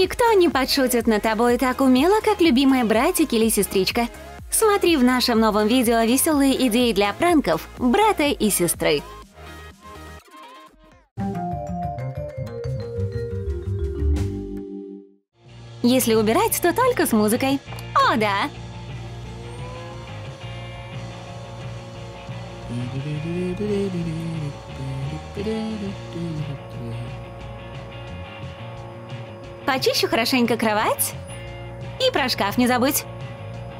Никто не подшутит над тобой так умело, как любимые братик или сестричка. Смотри в нашем новом видео веселые идеи для пранков брата и сестры. Если убирать, то только с музыкой. О, да! Почищу хорошенько кровать и про шкаф не забудь.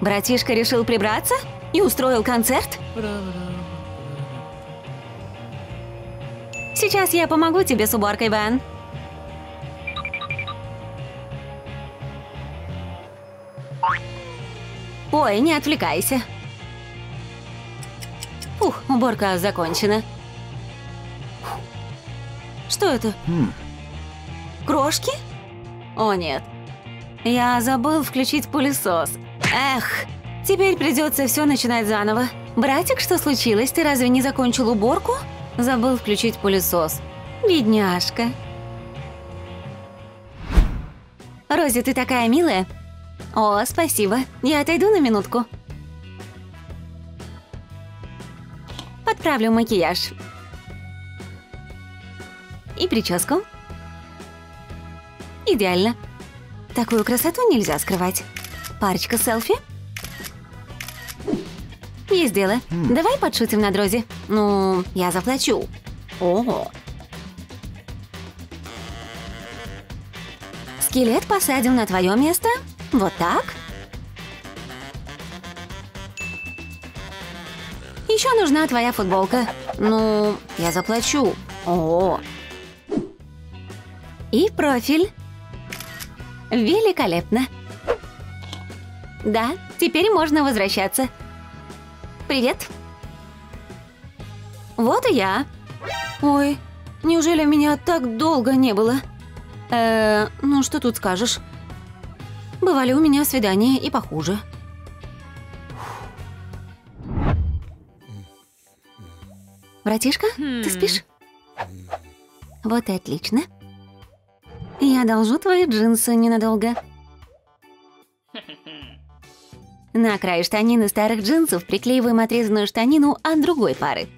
Братишка решил прибраться и устроил концерт. Сейчас я помогу тебе с уборкой, Бен. Ой, не отвлекайся. Ух, уборка закончена. Что это? Крошки? О, нет. Я забыл включить пылесос. Эх, теперь придется все начинать заново. Братик, что случилось? Ты разве не закончил уборку? Забыл включить пылесос. Бедняжка. Рози, ты такая милая. О, спасибо. Я отойду на минутку. Подправлю макияж. И прическу. Идеально. Такую красоту нельзя скрывать. Парочка селфи. Есть дело. Давай подшутим над Рози. Ну, я заплачу. Ого. Скелет посадим на твое место. Вот так. Еще нужна твоя футболка. Ну, я заплачу. О. И профиль. Великолепно. Да, теперь можно возвращаться. Привет. Вот и я. Ой, неужели меня так долго не было? Ну что тут скажешь? Бывали у меня свидания и похуже. Братишка, ты спишь? Вот и отлично. Я одолжу твои джинсы ненадолго. На край штанины старых джинсов приклеиваем отрезанную штанину от другой пары.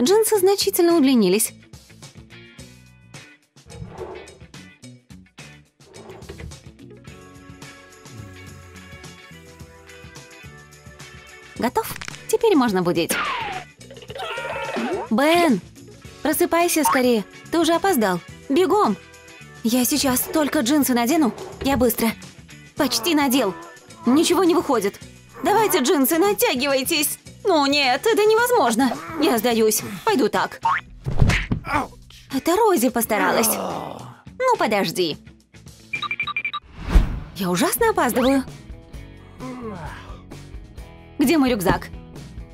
Джинсы значительно удлинились. Готов? Теперь можно будить. Бен, просыпайся скорее. Ты уже опоздал. Бегом! Я сейчас только джинсы надену. Я быстро. Почти надел. Ничего не выходит. Давайте джинсы, натягивайтесь. Ну нет, это невозможно. Я сдаюсь. Пойду так. Это Рози постаралась. Ну подожди. Я ужасно опаздываю. Где мой рюкзак?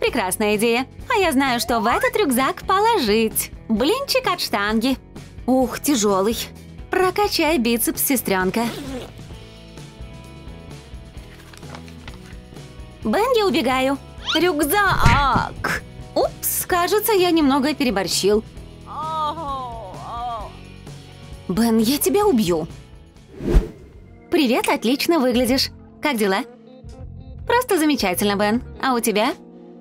Прекрасная идея. А я знаю, что в этот рюкзак положить блинчик от штанги. Ух, тяжелый. Прокачай бицепс, сестренка. Бен, я убегаю. Рюкзак! Упс, кажется, я немного переборщил. Бен, я тебя убью. Привет, отлично выглядишь. Как дела? Просто замечательно, Бен. А у тебя?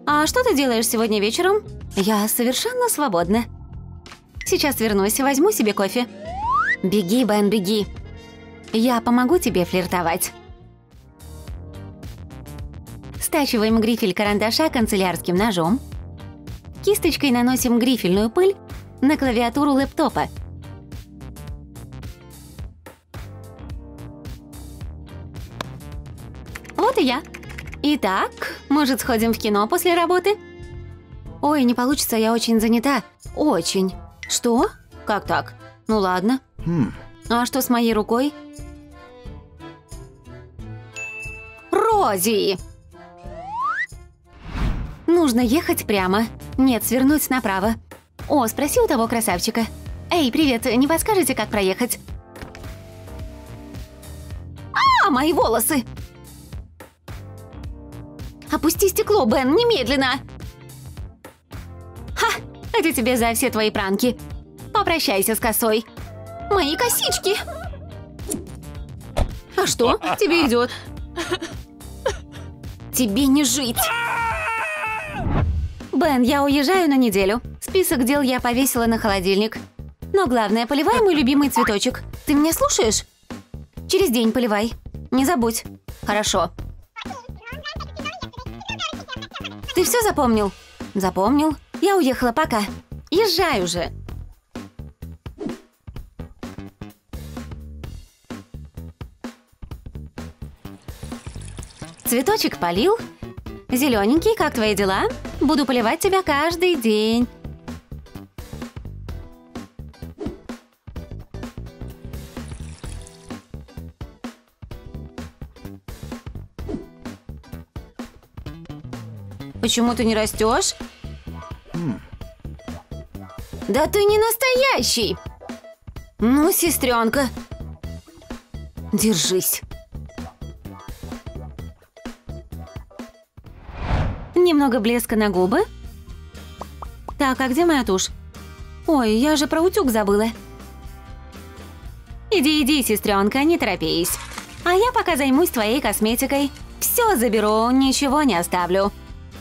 А что ты делаешь сегодня вечером? Я совершенно свободна. Сейчас вернусь и возьму себе кофе. Беги, Бен, беги. Я помогу тебе флиртовать. Стачиваем грифель карандаша канцелярским ножом. Кисточкой наносим грифельную пыль на клавиатуру лэптопа. Вот и я. Итак, может, сходим в кино после работы? Ой, не получится, я очень занята. Очень. Что? Как так? Ну ладно. А что с моей рукой? Рози! Нужно ехать прямо. Нет, свернуть направо. О, спроси у того красавчика. Эй, привет, не подскажете, как проехать? А, мои волосы! Опусти стекло, Бен, немедленно! Ха! Это тебе за все твои пранки. Попрощайся с косой. Мои косички! А что? Тебе идет. Тебе не жить. Бен, я уезжаю на неделю. Список дел я повесила на холодильник. Но главное, поливай мой любимый цветочек. Ты меня слушаешь? Через день поливай. Не забудь. Хорошо. Ты все запомнил? Запомнил. Я уехала, пока. Езжай уже. Цветочек полил. Зелененький, как твои дела? Буду поливать тебя каждый день. Почему ты не растешь? Да ты не настоящий! Ну, сестренка, держись. Немного блеска на губы. Так, а где моя тушь? Ой, я же про утюг забыла. Иди, иди, сестренка, не торопись. А я пока займусь твоей косметикой. Все заберу, ничего не оставлю.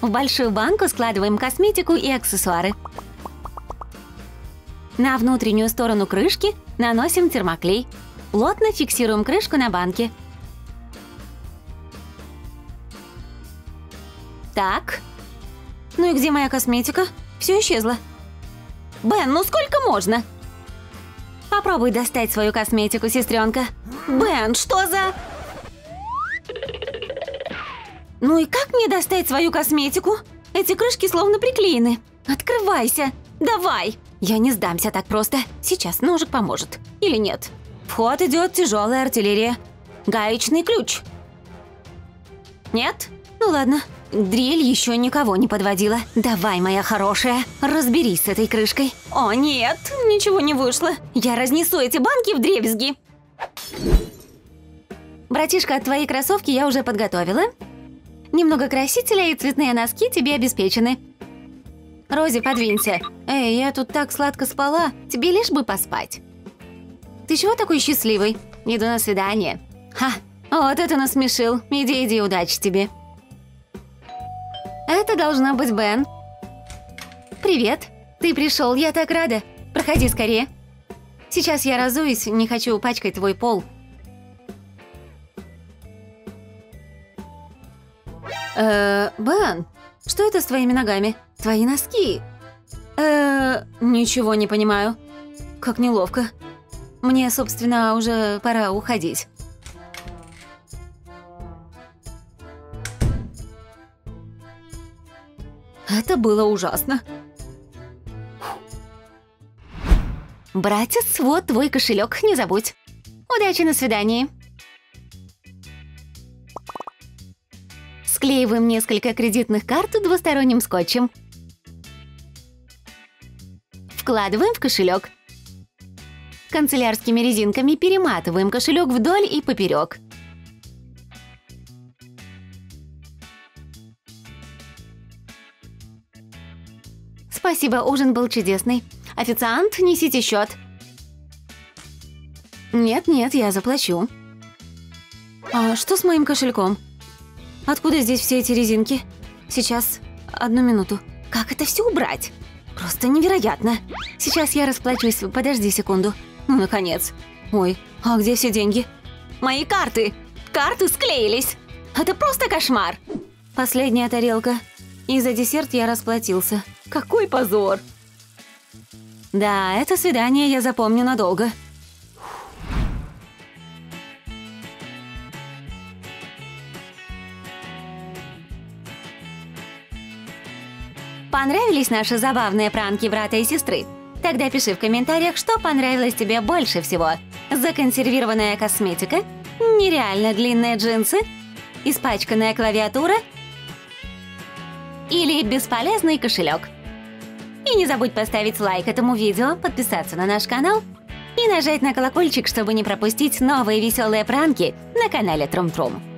В большую банку складываем косметику и аксессуары. На внутреннюю сторону крышки наносим термоклей. Плотно фиксируем крышку на банке. Так. Ну и где моя косметика? Все исчезло. Бен, ну сколько можно? Попробуй достать свою косметику, сестренка. Бен, что за... Ну и как мне достать свою косметику? Эти крышки словно приклеены. Открывайся. Давай. Я не сдамся так просто. Сейчас ножик поможет. Или нет? В ход идет тяжелая артиллерия. Гаечный ключ. Нет? Ну ладно. Дрель еще никого не подводила. Давай, моя хорошая, разберись с этой крышкой. О нет, ничего не вышло. Я разнесу эти банки вдребезги. Братишка, от твоей кроссовки я уже подготовила. Немного красителя и цветные носки тебе обеспечены. Рози, подвинься. Эй, я тут так сладко спала. Тебе лишь бы поспать. Ты чего такой счастливый? Иду на свидание. Ха, вот это насмешил. Иди, иди, удачи тебе. Это должна быть Бен. Привет. Ты пришел, я так рада. Проходи скорее. Сейчас я разуюсь, не хочу пачкать твой пол. Бен, что это с твоими ногами? Твои носки. Ничего не понимаю. Как неловко. Мне, собственно, уже пора уходить. Это было ужасно. Братец, вот твой кошелек, не забудь. Удачи на свидании. Склеиваем несколько кредитных карт двусторонним скотчем. Вкладываем в кошелек. Канцелярскими резинками перематываем кошелек вдоль и поперек. Спасибо, ужин был чудесный. Официант, несите счет. Нет-нет, я заплачу. А что с моим кошельком? Откуда здесь все эти резинки? Сейчас, одну минуту. Как это все убрать? Просто невероятно. Сейчас я расплачусь, подожди секунду. Ну, наконец. Ой, а где все деньги? Мои карты! Карты склеились! Это просто кошмар! Последняя тарелка. И за десерт я расплатился. Какой позор! Да, это свидание я запомню надолго. Понравились наши забавные пранки брата и сестры? Тогда пиши в комментариях, что понравилось тебе больше всего. Законсервированная косметика? Нереально длинные джинсы? Испачканная клавиатура? Или бесполезный кошелек? И не забудь поставить лайк этому видео, подписаться на наш канал и нажать на колокольчик, чтобы не пропустить новые веселые пранки на канале Трум-Трум.